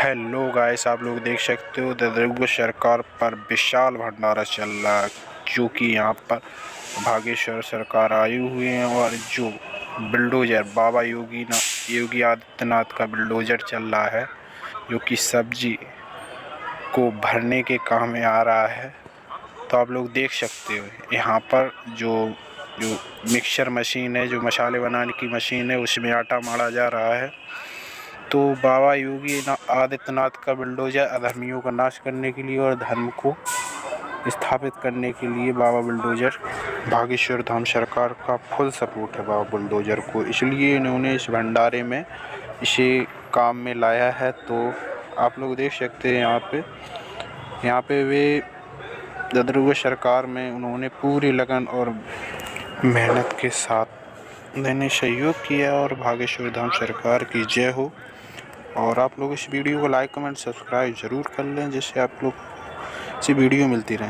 Hello guys, आप लोग देख सकते हो ददरगु सरकार पर विशाल भंडारा चल रहा है, जो कि यहाँ पर बागेश्वर सरकार आए हुए हैं और जो बुलडोजर बाबा योगी आदित्यनाथ का बुलडोजर चल रहा है, जो कि सब्जी को भरने के काम में आ रहा है। तो आप लोग देख सकते हो यहाँ पर जो मिक्सर मशीन है, जो मसाले बनाने की मशीन है, उसमें आटा मारा जा रहा है। तो बाबा योगी आदित्यनाथ का बुलडोजर अधर्मियों का नाश करने के लिए और धर्म को स्थापित करने के लिए बाबा बुलडोजर बागेश्वर धाम सरकार का फुल सपोर्ट है बाबा बुलडोजर को, इसलिए इन्होंने इस भंडारे में इसे काम में लाया है। तो आप लोग देख सकते हैं यहाँ पे वे ददरगु सरकार में उन्होंने पूरी लगन और मेहनत के साथ मैंने सहयोग किया और बागेश्वर धाम सरकार की जय हो। और आप लोग इस वीडियो को लाइक कमेंट सब्सक्राइब ज़रूर कर लें, जिससे आप लोग से वीडियो मिलती रहे।